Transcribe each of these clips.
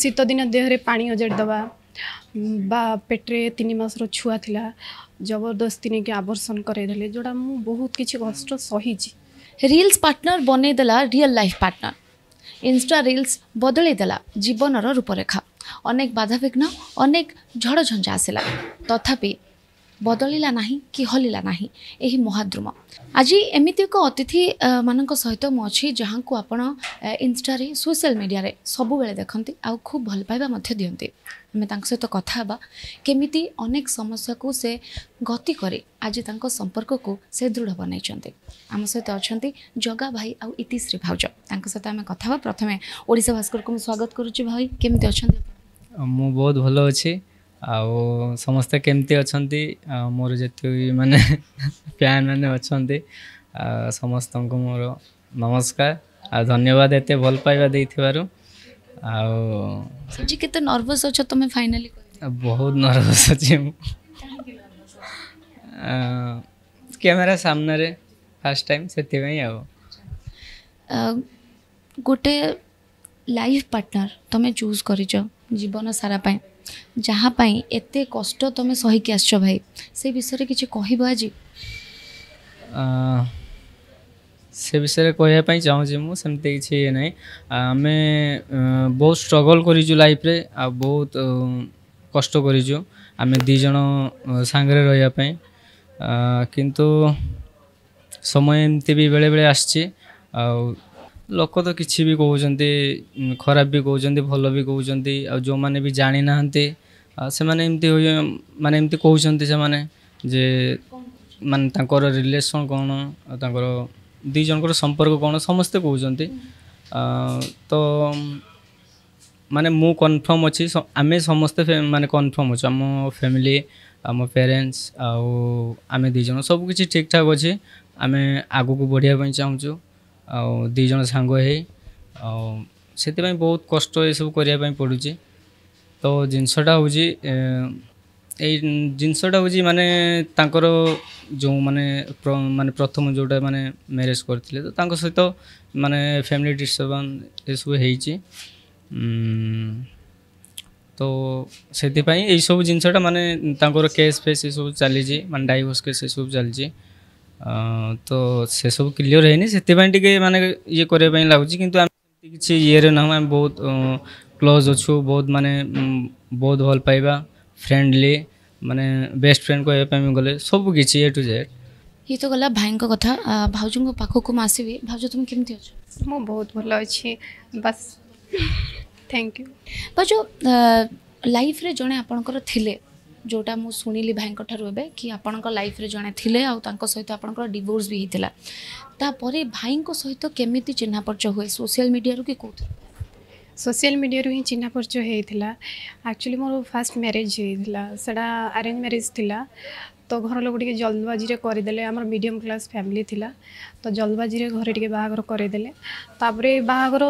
शीत दिन देहरे पानी ओजाड़ दवा बा पेटे 3 मास छुआ थिला जबरदस्ती ने के आवर्षण करदे जोड़ा मु बहुत किछि कष्ट सही छी। रील्स पार्टनर बने देला real life partner. Insta reels बदले देला जीवनर रूपरेखा। अनेक बाधाविघ्न अनेक झड़ झंझा आसला तथापि बदलिला नाही कि हलिला नाही एही महाद्रुम। आज एमिति एक अतिथि मानक सहित मु अच्छी जहाँ को आपण इंस्टा रे सोशल मीडिया रे सब बेले देखंती आ खूब भल पाइबा मध्य दियंती। हमें तांक सहित कथा हबा केमिति अनेक समस्या को से गति करे आज तांक संपर्क को से दृढ़ बनाइछंती। आम सहित अछंती जगा भाई आ इतिश्री भाउज तांक सहित हमें कथा हबा। प्रथमे ओडिसा भास्कर को स्वागत करूची। भाई केमिति अछंती? मु बहुत भलो अछि। आओ समस्ते केमती अच्छा मोर जत माने प्यान मैंने अच्छा समस्त को मोर नमस्कार आ धन्यवाद एत भल पाइबा दे जी। के नर्वस अच्छा तुम्हें फाइनाली? बहुत नर्वस अच्छे। कैमेरा सामने रे फर्स्ट टाइम से गोटे लाइफ पार्टनर तुम्हें चूज कर जीवन सारापाई जहाँपाई एत कष्ट तुम्हें सहिकी आस भाई से विषय किसी कह आज से विषय कहवाई चाहूँगी मुझे किसी ना। आम बहुत स्ट्रगल कर लाइफ रे आ बहुत कष्ट आम दिज सांगरे रही किंतु समय एमती भी बेले बेले आसची। लोक तो किसी भी कहते खराब भी कहते भल भी कहते आ जो मैंने भी जानी ना से माने एमती कहते से माने जे माने तांकर रिलेशन कौन तांकर दी जनकर संपर्क कौन समस्ते कहते तो माने मु कन्फर्म अच्छी। आम समस्ते माने कन्फर्म अच्छे आम फैमिली आम पेरेन्ट्स आम दीज सबकि ठीक ठाक अच्छे। आम आग को बढ़िया चाहूँ और दीज सांग से बहुत कष्ट ये सब करने पड़ुचे। तो जिनसटा हूँ जिनसटा हूँ माने तांकर जो माने प्रथम जोटा माने मैरिज करते तो तांको सहित माने फैमिली डिस्टर्बेंस ये सब होती तो से यही सब जिनसटा माने तांकर केस फेस ये सब चली माने डाइवोर्स केस ये सब चली तो से सब क्लीयर है से माने ये करने लगुच कि किसी ये रे ना आम बहुत क्लोज अच्छू बहुत माने बहुत भल पाइबा फ्रेंडली माने बेस्ट फ्रेंड को गले सब किसी ए टू जेड। ये तो गला भाई कथा। भाज पाखक आसवि भाज तुम केमती अच्छ? मु बहुत भल अच्छी बस थैंक यू। भाज लाइफ रे जड़े आपणकर थिले जोटा मु सुनिली भाई ठारे कि आपण लाइफ रे जने थिले आउ सहित आपणकर डिवोर्स भी होता तापर भाई सहित केमिति चिन्ह परिचय हुए? सोशल मीडिया रु कि कोथि? सोशल मीडिया रु ही चिन्ह परिचय हेइथिला। एक्चुअली मोर फर्स्ट मैरिज हेइथिला सेडा अरेंज मैरिज थिला तो घर लोग टिके जल्दबाजी रे करि देले। हमर मीडियम क्लास फैमिली थिला तो जल्दबाजी रे घरे टिके बाहागर करि देले। तापरे बाहागर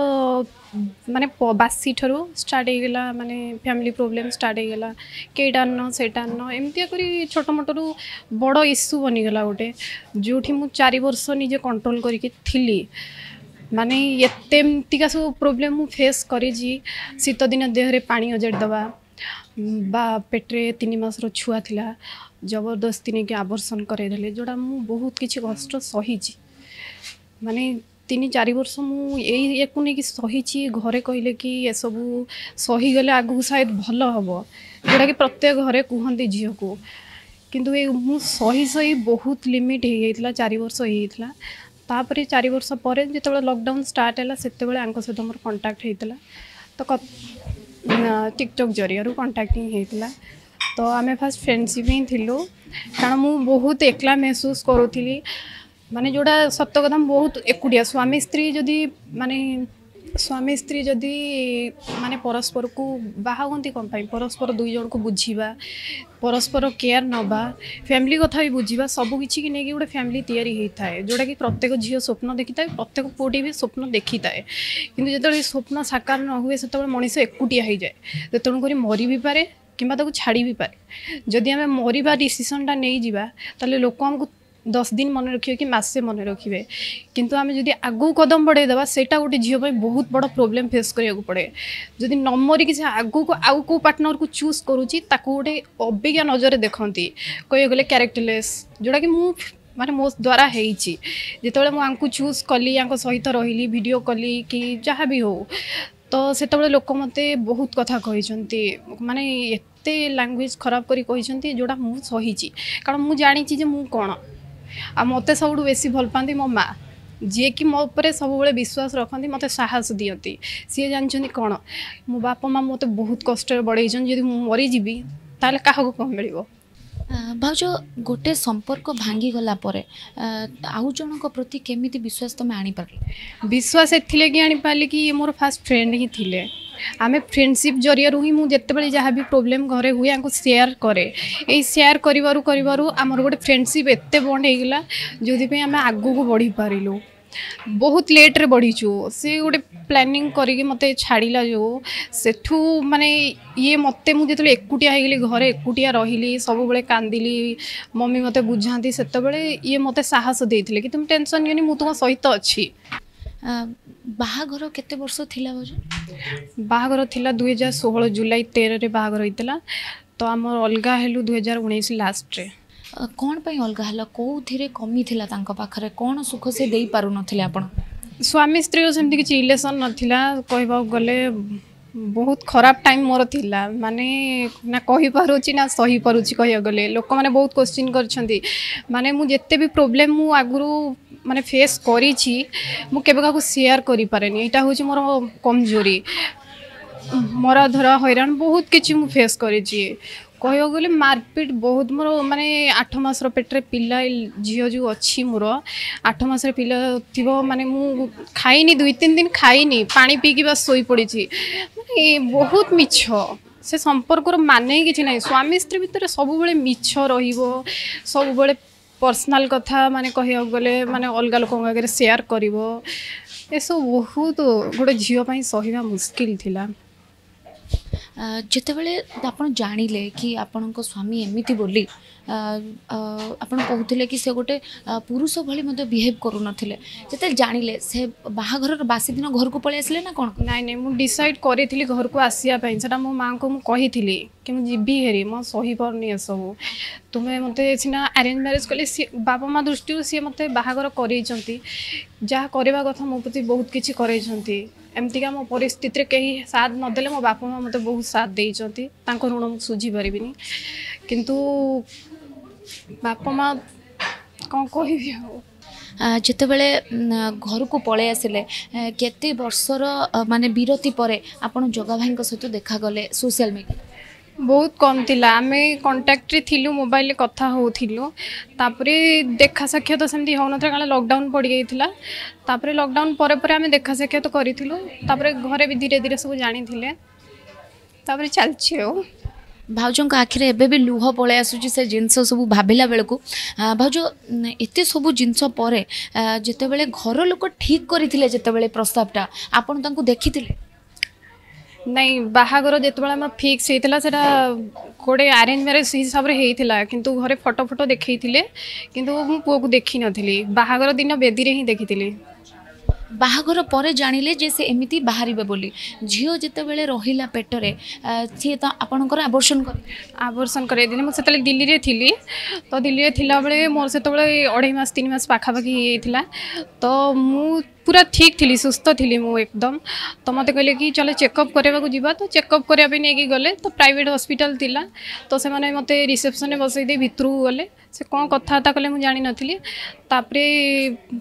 माने बासी ठरो स्टार्ट हो गेला माने फैमिली प्रॉब्लम स्टार्ट हो गेला केटा न सेटा न एमतिया करी छोट मोटरू बड़ इश्यू बनि गेला गोटे जोठी मु 4 वर्ष निजे कंट्रोल करिके थिली। माने एतेमतिका सब प्रॉब्लम मु फेस करी जी। शीत दिन देहरे पानी ओजाड़ दवा बा पेटे 3 मास छुआ थिला जबरदस्ती ने के आवर्षण करदे जोड़ा मु बहुत किसी कष्ट सही छी। माने 3-4 वर्ष मु ये सही छी। घरे कहले कि ये सबू सही गले आगु शायद भल हम जोटा कि प्रत्येक घरे कहते झी को किंतु ये मु सही सही बहुत लिमिट हो 4 वर्ष होता। तापर 4 वर्ष पर जो लॉकडाउन स्टार्ट है से मोर कांटेक्ट होता तो टिकटॉक जरिया कांटेक्टिंग होता तो आम फास्ट फ्रेंडशिप ही थिलु कारण मु बहुत एकला महसूस करूली। माने जोड़ा सत कथा बहुत एकुटिया स्वामी स्त्री जदि माने स्वामी स्त्री जदि माने परस्पर को बाहर कौन परस्पर 2 जन को बुझीबा परस्पर केयर नवा फैमिली कथा भी बुझीबा सबकि नहीं गोटे फैमिली तैयारी थाए जोटा कि प्रत्येक झील स्वप्न देखी था प्रत्येक पुटी भी स्वप्न देखी थाए किंतु जब स्वप्न साकार न हुए से मनुष्य एकुटिया हो जाए तेणुक मरी भी पारे किंबा छाड़ी भी पारे। जदि आम मरवा डिसीजनटा नहीं जावा लोक 10 दिन मन रखिए कि मसे मन रखिए किंतु आम जब आगू कदम बढ़ेदेवा सेटा गोटे झील बहुत बड़ प्रोब्लेम फेस करा पड़े जदि नमरी किसी आगू को आउ कौ पार्टनर को चूज करुच्ची गोटे अबिका नजर देखती कह गले क्यारेक्टरलेस जोटा कि मु माने मो द्वारा होती जिते मुझे चूज कली या सहित रही भिडियो कली कि जहाँ भी हो तो से लोक मत बहुत कथा कहते माने एते लैंग्वेज खराब करी कहते जोड़ा मु सही कारण मु जानी जे मु कौन आ मत सब बेसी भल पाती मो माँ जी कि मो उपरे सब बेले विश्वास रखती मत साहस दियंती सी जानते कौन मो बापा माँ मत बहुत कष्ट बढ़े जब मरीजी ताल काहको कम मिल भाज गोटे संपर्क भांगी गला परे आउ जन प्रति केमिति विश्वास तुम आनी पार विश्वास एथिले कि आनी पाले कि मोर फास्ट फ्रेंड ही थिले आमे फ्रेंडशिप जरिया ही मुझे जहाँ भी प्रोब्लेम घरे हुए आपको सेयार कै ये सेयार करूँ आमर गोटे फ्रेंडशिप एत बंड होगा जोपाई आम आगू को बढ़ी पारू बहुत लेट्रे बढ़ीचु सी गोटे प्लानिंग करी मत छाड़ा जो सेठू माने ये मत मुझे एकुटिया घरे एकुटिया रही सब बेले कांदिली मम्मी मत बुझाती से ये मत साहस देते कि तुम टेंशन नियनि मु तुम सहित अच्छी बाहाघर केते वर्ष थिला बाहाघर थिला 2016 जुलाई 13 बाहाघर होइतला तो आम अलगा हेलु 2019 लास्ट रे कौन पाई अलगा है कौर कमी थी पाखे कौन सुख से दे पार ना आप स्वामी स्त्री सेमती किसी रिलेसन नाला कह गले बहुत खराब टाइम मोर थी माने ना कही पारुची ना सही पारुची कह गले लोक मैंने बहुत क्वेश्चन करते मुझे भी प्रोब्लेम मु आगुरी माने फेस करी मुझे शेयर करे यहाँ हूँ मोर कमजोरी मरा धरा हैरान बहुत किसी मुझे फेस कर कह गले मारपीट बहुत मोर माने 8 मास पेटे पिला झील जो अच्छी मोर 8 मास पिला थी माने मु खाई 2-3 दिन खाई पानी पीकि बस सोई पड़ी माने बहुत मिछ से संपर्क माने किसी ना स्वामी स्त्री भितर सब बेले मिछ रहिबो सब बेले पर्सनल कथा माने कह गले माने अलग लोक आगे शेयर करिवो ए सब बहुत गोटे झील पई सहबा मुश्किल थिला जितेबले आप जानिले कि आपण स्वामी एमिति बोली आपण कहते कि से गोटे पुरुष भली मत बिहेव करूनथिले जते जानिले से बाहाघर बासी दिन घर को पळे आसले ना कोन नाइ नाइ मु डिसाइड करेथिली घर को आसिया पई सेटा मो मां को मु कहिथिली कि मु जीबी हेरी मो सही परनी ए सब तुमे मते सिना अरेंज मैरिज कले बाबा मां दृष्टि से मते बाहाघर करैचंती जा करबा कथा मो प्रति बहुत किछि करैचंती एमतीका मो परिस्थिति रे केही साथ न देले मो बापा मां मते बहुत साथ देइचंती तांको ऋण मु सुझी परिबिनी किंतु बापा माँ कौन कह जिते बड़े घर को पलि आसिले केते वर्षर माने विरति पर आपन जगा भाई सहित देखा गले सोशल मीडिया बहुत कम थिला आमे कांटेक्ट रे थिलु मोबाइल रे कथा होथिलु तापरे देखा साक्षात सेमती हो नथरा कारण लॉकडाउन पड़ गई थिला तापरे लॉकडाउन परे परे आमे देखा साक्षात करिथिलु तापरे घरे भी धीरे धीरे सब जानि थिले तापरे चलछे हो भाउजों आखिरे एबे भी लुह पलै आसुची से जिनस सब भाविला बेल को भाउज एते सब जिनस परे जेते बेले घर लोक ठीक करिथिले जेते बेले प्रस्तावटा आपन तांको देखिथिले नहीं बाहाघर जिते बेला हमर फिक्स हेतिला सेटा कोडे अरेंज मैरिज हिसाब रे हेतिला किंतु घरे फोटो फोटो देखैथिले किंतु मु पुओ को देखि नथिली बाहाघर दिन बेदी रे ही देखिथिली बाहाघर पर जानिले जे से एमिति बाहरिबे बोली झियो जते बेले रहिला पेटरे सी तो आपनकर आबर्षण करे दिन मो सेतले दिल्ली रे थिली तो दिल्ली रे थिला बेले मोर सेतले 2.5 मास 3 मास पाखा पाखी हेइथिला तो मु पूरा ठीक थिली सुस्त थिली मु एकदम तो मते कहले कि चलो चेकअप करेबा को जीवा तो चेकअप करे अभी नेकी गले तो प्राइवेट हॉस्पिटल थिला तो से माने मते रिसेप्शन रे बसै दे भितरू गले से कौन कथबार्ता कले मु जानि नथिली तापरे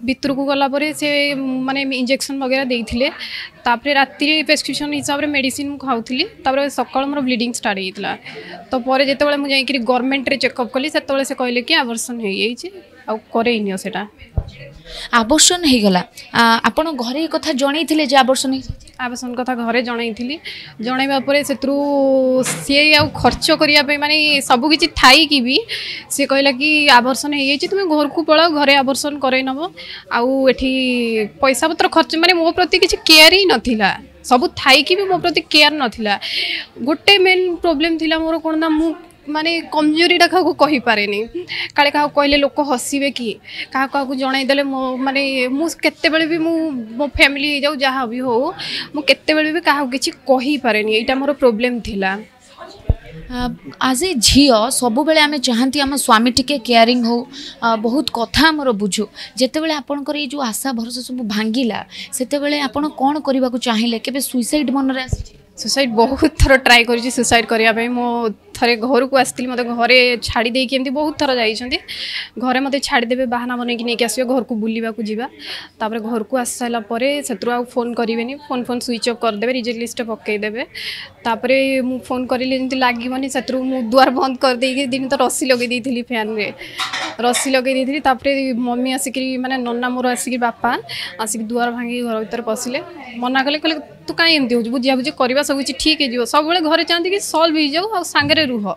भितरू को गला परे से माने इंजेक्शन वगैरह देइथिले तापरे राती रे प्रिस्क्रिप्शन हिसाब रे मेडिसिन मु खाउथिली तापरे सकाळ मोर ब्लीडिंग स्टार्ट हेइतला तो परे जेते बेले मु जाई कि गवर्नमेंट रे चेकअप कली सेते बेले से कहले कि आवर्षण हेई जे आ करेइनियो सेटा आवर्षण हो गला आपण घरे कथा जणै थिले जे आवर्षण कथा घरे जणै थिली जणैबा परे सेतरू से आ खर्च करिया पे माने सब किछि थाई कि भी से कहला कि आवर्षण हे जे तुमे घर को पळो घरे आवर्षण करै नबो आ एठी पैसा पत्र खर्च माने मो प्रति किछि केयर ही नथिला सब थाई कि भी मो प्रति केयर नथिला गोटे मेन प्रॉब्लम थिला मोर कोन ना मु माने कमजोरीटा क्या कही पारे काले क्या कहले लोक हसबे किए क्या क्या जनईदे मो माने मुझे भी मो फैमिली जाऊ जहाँ भी हो मुझे भी क्या किसी पारे यहाँ मोर प्रोब्लेम थिला। आज ए झील सबुबले आम चाहती आम स्वामी टिके केयरिंग हो बहुत कथा आमर बुझू जितेबाला आपणकर ये जो आशा भरोसा सब भांगीला से आपड़ कौन करने को चाहिए केबे सुसाइड मन में सुसाइड बहुत थर ट्राए कर सुसाइड करने मो थे घर को आसती मत घरे छाड़ी देके बहुत थर जाइए घरे मत छाड़देवे बाहाना बन नहीं आस घर को बुलाक जापर घर को आस सारापर से फोन करेनि फोन फोन स्विच अफ करदे रिजेक्ट लिस्ट पकईदेवे तापर मु फोन करें जमी लगे से दुआर बंद करदे दिन तो रसी लगे फैन में रसी लगे तापर मम्मी आसिक माने नन्ना मोर आसिक बापा आसिक दुआर भांगी घर भीतर पशिले मना कले कह तू कहीं एमती हो बुझा बुझे करवा सब किसी ठीक है सब घर चाहती कि सल्व हो जाऊ आ सागर रुह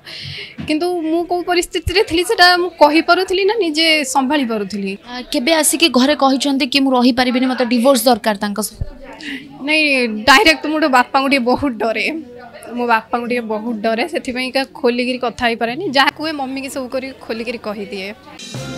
किंतु मु को परिस्थिति थी से मुझे पार्ली ना निजे संभा पार्ली केबे आसिक घरे कहते कि मुझे रही पारे मत डिवोर्स दरकार नहीं डायरेक्ट मोटे बापा को बहुत डरे मो बापा को बहुत डरे से खोलिकी कथा पारे जहाँ कहे मम्मी की सब कर खोलिकी कहीदिए।